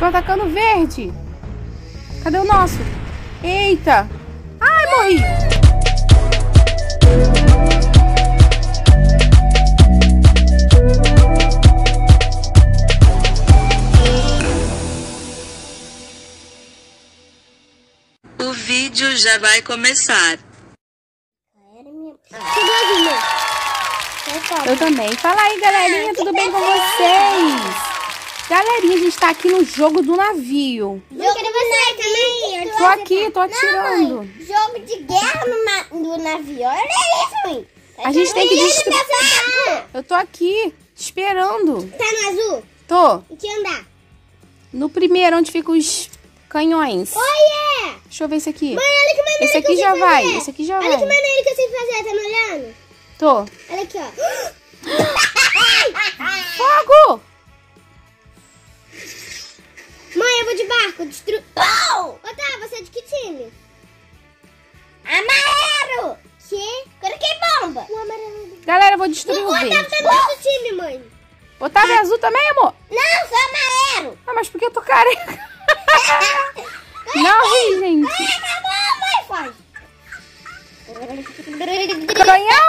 Tô atacando verde. Cadê o nosso? Eita. Ai, morri. O vídeo já vai começar. Eu também. Fala aí, galerinha, tudo bem com vocês? Galerinha, a gente tá aqui no jogo do navio. Eu quero você também. Tô aqui, tô atirando. Não, jogo de guerra no navio. Olha isso, mãe. A gente tem que destruir. Eu tô aqui, esperando. Tá no azul? Tô. Em que andar? No primeiro, onde ficam os canhões. Olha! Deixa eu ver esse aqui. Mãe, olha que maneiro. Esse aqui já vai. Esse aqui já vai. Olha que maneiro que eu sei fazer. Tá me olhando? Tô. Olha aqui, ó. Fogo! Mãe, eu vou de barco, destruir. Oh! Otá, você é de que time? Amarelo! Que? Coloquei bomba! O amarelo. Galera, eu vou destruir o verde. O Otávio tá no outro time, mãe. Otávio é azul também, amor? Não, sou amarelo! Ah, mas por que eu tô careca? Não ri, gente. Mãe, foge. Canhão!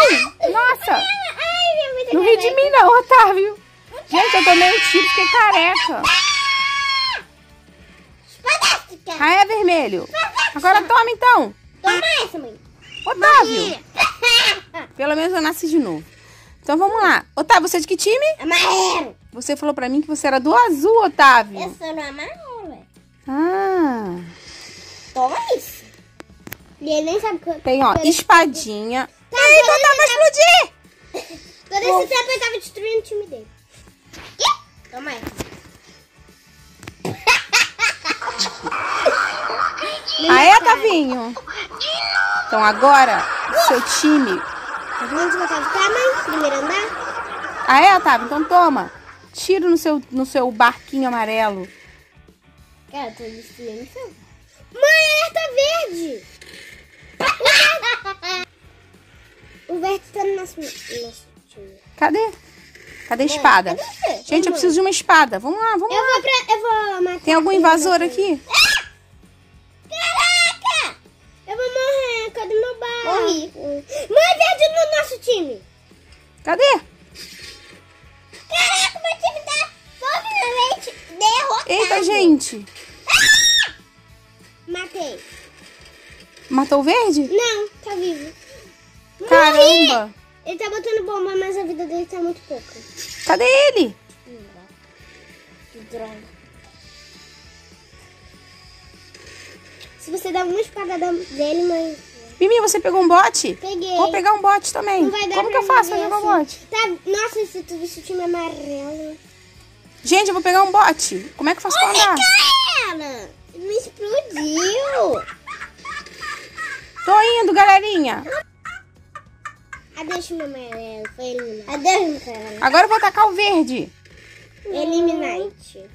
Nossa! Ai, não ri de mim, não, Otávio. Gente, eu tomei um tiro, fiquei careca. Ah, é vermelho. Agora toma, então. Toma essa, mãe. Otávio. Pelo menos eu nasci de novo. Então vamos lá. Otávio, você é de que time? Amarelo. Você falou pra mim que você era do azul, Otávio. Eu sou do amarelo. Ah. Toma isso. E ele nem sabe que eu... Tem, ó, espadinha. Tá, ai, então tá pra explodir. Todo esse tempo ele tava destruindo o time dele. Toma essa. Aê, Tavinho! Então agora, seu time. Onde o Otávio tá, mãe? Primeiro andar? Aê, Otávio, então toma. Tiro no seu barquinho amarelo. Cara, eu tô destruindo. Mãe, alerta verde! O verde tá no nosso time. Cadê? Cadê a espada? Cadê? Gente, eu preciso de uma espada. Vamos lá, vamos lá. Eu vou matar. Tem algum invasor aqui? Caraca! Eu vou morrer. Cadê meu barco? Morri. Mãe, verde no nosso time. Cadê? Caraca, meu time tá finalmente derrotado. Eita, gente. Ah! Matei. Matou o verde? Não, tá vivo. Caramba. Morri. Ele tá botando bomba, mas a vida dele tá muito pouca. Cadê ele? Que droga. Se você dá uma espadada dele, mãe... Mimi, você pegou um bote? Peguei. Vou pegar um bote também. Não vai dar. Como que eu faço pra jogar um bote? Tá... Nossa, esse time é amarelo. Gente, eu vou pegar um bote. Como é que eu faço pra andar? Cara! Me explodiu. Tô indo, galerinha. Adeus, meu amarelo. Foi eliminado. Adeus, meu amarelo. Agora eu vou atacar o verde. Eliminante.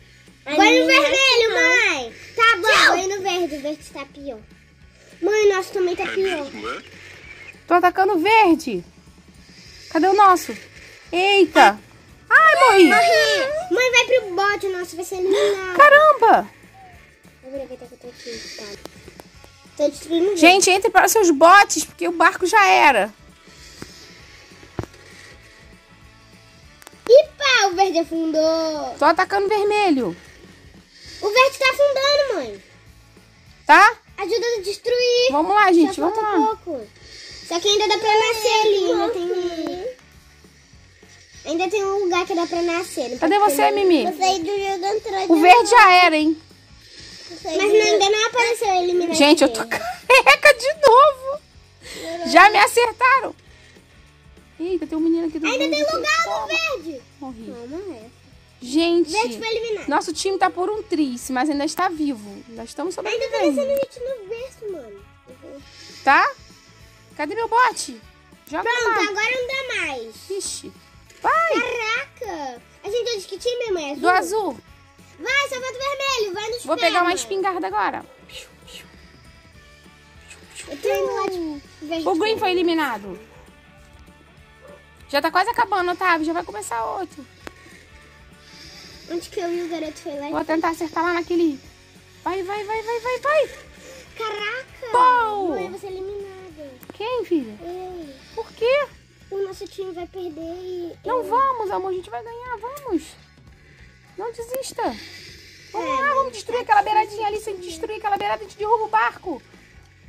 Vai no vermelho, mãe. Tá bom, tchau. Vai no verde. O verde tá pior. Mãe, o nosso também tá pior. Tô atacando o verde. Cadê o nosso? Eita. Ai, morri. Mãe, vai pro bote. O nosso vai ser eliminado. Caramba. Tô destruindo o verde. Gente, entre para os seus botes, porque o barco já era. O verde afundou. Tô atacando o vermelho. O verde tá afundando, mãe. Tá? Ajuda a destruir. Vamos lá, gente. Vamos lá. Pouco. Só que ainda dá pra nascer ali. Ainda tem um lugar que dá pra nascer. Cadê você, Mimi? O verde já era, hein? Mas ainda não apareceu a eliminação. Gente, eu tô careca de novo. Já me acertaram. Eita, tem um menino aqui do verde. Ainda tem lugar no verde. Morri. Gente, verde foi eliminado. Nosso time tá por um triz, mas ainda está vivo. Nós estamos sobrevivendo. Ainda tá aparecendo gente no verde, mano. Tá? Cadê meu bote? Joga. Pronto, agora não dá mais. Ixi. Vai. Caraca. A gente é de que time, mãe? Azul? Do azul. Vai, só vai do vermelho. Vai no espelho. Vou pegar uma espingarda agora. Eu tô indo lá de verde. O green foi eliminado. Já tá quase acabando, Otávio. Já vai começar outro. Onde que eu e o garoto foi lá? Vou tentar acertar lá naquele... Vai! Caraca! Pau! Mãe, você é eliminada. Quem, filha? Eu. Por quê? O nosso time vai perder e... Não, vamos, amor. A gente vai ganhar. Vamos. Não desista. Vamos lá. Vamos destruir aquela beiradinha ali. Se a gente destruir aquela beirada, a gente derruba o barco.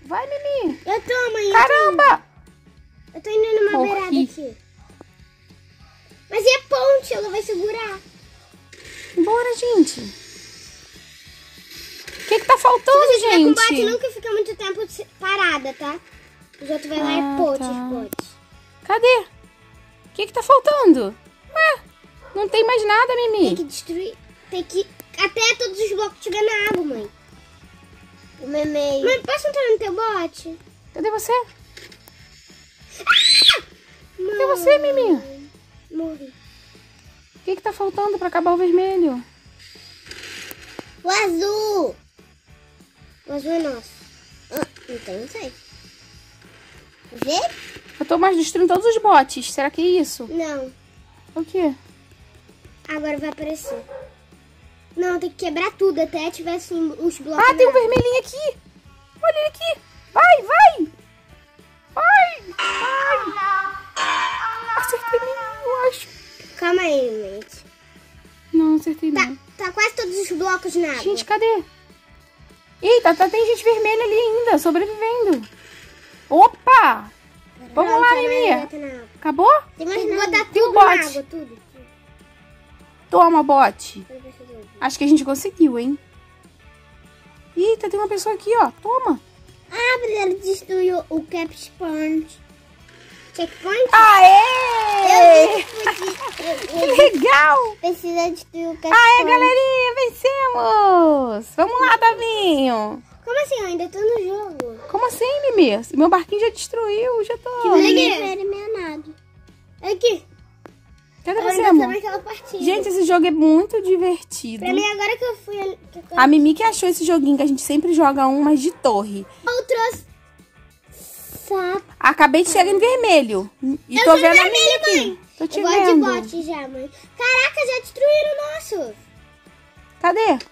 Vai, Mimi. Eu tô, mãe. Caramba! Eu tô indo numa beirada aqui. Mas e a ponte? Ela vai segurar. Bora, gente. O que que tá faltando, gente? Se você tiver combate, nunca fica muito tempo parada, tá? O outro vai lá e pote. Cadê? O que que tá faltando? Ué, não tem mais nada, Mimi. Tem que destruir. Tem que... Até todos os blocos chegar na água, mãe. O Mimi... Mãe, posso entrar no teu bote? Cadê você? Ah! Cadê você, Mimi? Morri. O que que tá faltando pra acabar o vermelho? O azul! O azul é nosso. Ah, então não sei. Vê? Eu tô mais destruindo todos os botes. Será que é isso? Não. O quê? Agora vai aparecer. Não, tem que quebrar tudo até tivesse os blocos. Ah, tem um vermelhinho aqui! Olha ele aqui! Vai! Acertei mesmo. Calma aí, gente. Não, acertei não. Tá quase todos os blocos na água. Gente, cadê? Eita, tem gente vermelha ali ainda, sobrevivendo. Opa! Pronto, vamos lá, Mimi. Acabou? Tem mais nada. Tem um bote. Toma, bote. Acho que a gente conseguiu, hein? Eita, tem uma pessoa aqui, ó. Toma. Ah, ele destruiu o checkpoint. Checkpoint? Aê! Que legal! Precisa destruir o cachorro. Aê, galerinha, vencemos! Vamos lá, Davinho! Como assim? Eu ainda tô no jogo. Como assim, Mimi? Meu barquinho já destruiu, já tô... Que legal! Aqui! Cadê você, amor? Gente, esse jogo é muito divertido. Pra mim, agora que eu fui... A Mimi que achou esse joguinho, que a gente sempre joga um, mas de torre. Eu trouxe... Acabei de chegar em vermelho. E eu tô vendo vermelho, a minha aqui. Tô te vendo. Eu gosto de bote já, mãe. Caraca, já destruíram o nosso. Cadê?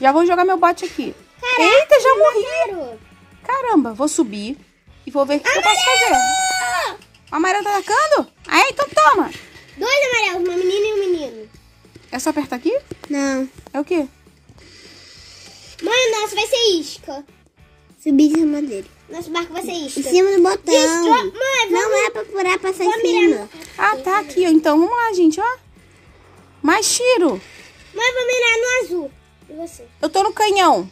Já vou jogar meu bote aqui. Caraca, eita, já morri. Mataram. Caramba, vou subir e vou ver o que eu posso fazer. O amarelo tá atacando? Aí, então toma. Dois amarelos, uma menina e um menino. É só apertar aqui? Não. É o quê? Mãe, nossa, vai ser isca. Subir em cima dele. Nosso barco vai ser isca. Em cima do botão. Mãe, não é pra furar, passar em cima. Ah, tá aqui, ó. Então, vamos lá, gente, ó. Mais tiro. Mãe, vou mirar no azul. E você? Eu tô no canhão.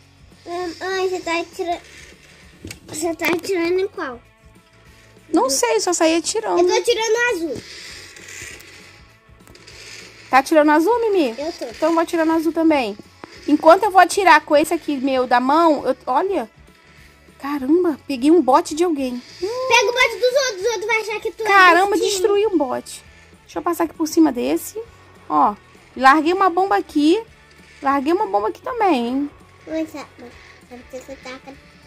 Ai, você tá atirando... Você tá atirando em qual? Não sei, só saí atirando. Eu tô atirando no azul. Tá atirando no azul, Mimi? Eu tô. Então, eu vou atirar no azul também. Enquanto eu vou atirar com esse aqui meu da mão, eu... Olha. Caramba, peguei um bote de alguém. Pega o bote dos outros vai achar que tu... Caramba, destruí um bote. Deixa eu passar aqui por cima desse. Ó, larguei uma bomba aqui. Larguei uma bomba aqui também, hein. Você tá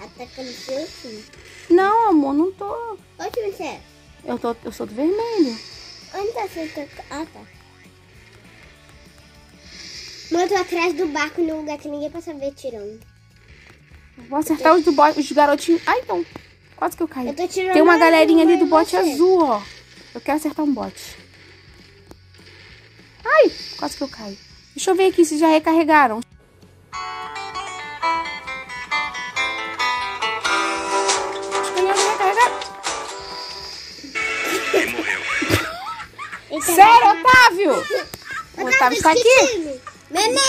atacando o seu filho? Não, amor, não tô. Onde você é? Eu sou do vermelho. Onde tá seu... Ah, tá. Mãe, eu tô atrás do barco num lugar que ninguém passa ver tirando. Vou acertar os garotinhos. Ai, então. Quase que eu caí. Eu tô tirando. Tem uma galerinha ali do bote azul, ó. Eu quero acertar um bote. Ai, quase que eu caí. Deixa eu ver aqui se já recarregaram. Sério, Otávio? O Otávio tá aqui? Nenê!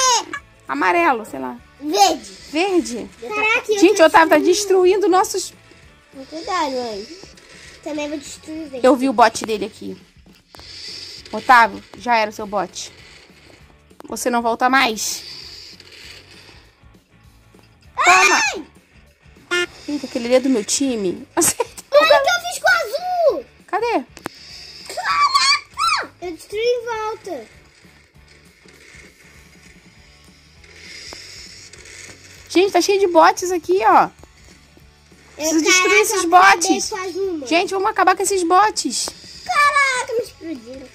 Amarelo, sei lá. Verde. Verde? Caraca, gente, o Otávio tá destruindo nossos... Cuidado, mãe. Também vou destruir o verde. Eu vi o bote dele aqui. Otávio, já era o seu bote. Você não volta mais. Toma! Ai! Eita, aquele ali é do meu time. Acertou. Mãe, o que eu fiz com o azul? Cadê? Caraca! Eu destruí em volta. Gente, tá cheio de botes aqui, ó. Preciso destruir esses botes. Gente, vamos acabar com esses botes. Caraca, me explodiram.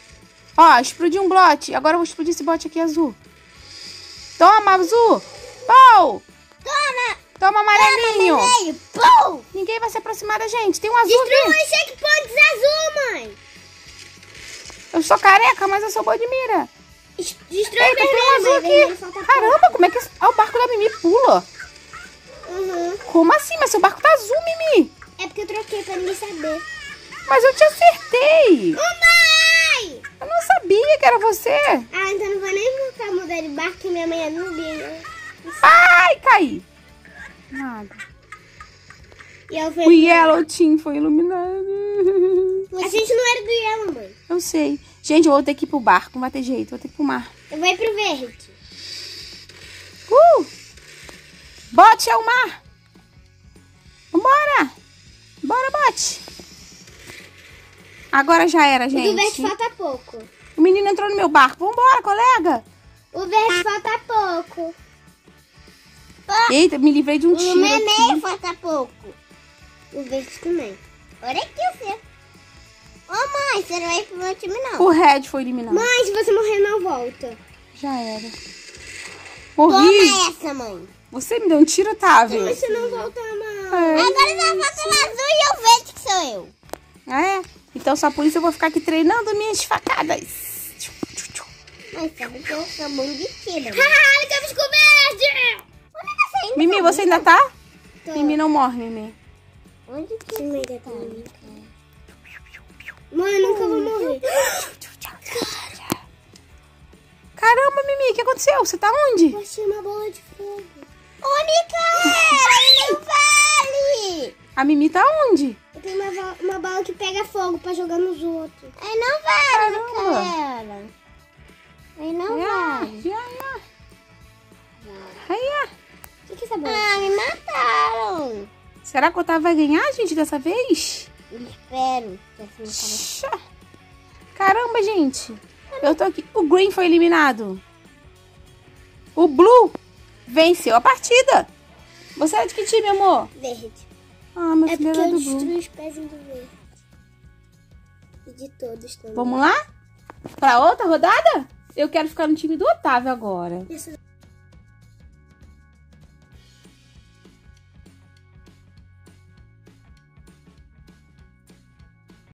Ó, explodi um bot. Agora eu vou explodir esse bot aqui azul. Toma, azul. Pou. Toma. Toma, amarelinho. Toma, vermelho. Pou. Ninguém vai se aproximar da gente. Tem um azul aqui. Destrua os checkpoints azul, mãe. Eu sou careca, mas eu sou boa de mira. Destrua. Eita, vermelho, tem um azul aqui. Caramba, como é que... Ah, o barco da Mimi pula. Uhum. Como assim? Mas seu barco tá azul, Mimi. É porque eu troquei pra ninguém saber. Mas eu te acertei. Mãe! Eu não sabia que era você. Ah, então não vou nem voltar a mudar de barco, que minha mãe é nubinha. Ai, caí. Nada. O Yellow Team foi iluminado. A gente não era do Yellow, mãe. Eu sei. Gente, eu vou ter que ir pro barco. Não vai ter jeito. Vou ter que ir pro mar. Eu vou ir pro verde. Bote é o mar. Vambora. Bora, bote. Agora já era, gente. O do verde falta pouco. O menino entrou no meu barco. Vambora, colega. O verde falta pouco. Eita, me livrei de um tiro. O vermelho falta pouco. O verde também. Olha aqui, você. Ô, mãe, você não vai pro meu time, não. O red foi eliminado. Mãe, se você morrer, não volta. Já era. Morri. Toma essa, mãe. Você me deu um tiro, Otávio. Mas você não volta, não. É. Agora só falta o azul e o verde, que sou eu. Ah, é? Então só por isso eu vou ficar aqui treinando minhas facadas. Mas sabe que eu sou bom de tiro. Ah, estamos com verde! Mimi, você ainda tá? Tô. Mimi, não morre, Mimi. Onde que você ainda tá? Mãe, eu nunca vou morrer. Caramba, Mimi, o que aconteceu? Você tá onde? Eu achei uma bola de fogo. Ô, Micaela, não vale! A Mimi tá onde? Eu tenho uma bala que pega fogo pra jogar nos outros. Aí não vale, Micaela. Aí não vale. Aí, que sabor? Ah, me mataram. Será que o Otávio vai ganhar, gente, dessa vez? Espero. Caramba, gente. Eu tô aqui. O green foi eliminado. O blue venceu a partida. Você é de que time, amor? Verde. Ah, meu filho, é porque eu destruí os pezinhos do verde. E de todos também. Vamos lá? Pra outra rodada? Eu quero ficar no time do Otávio agora. Isso.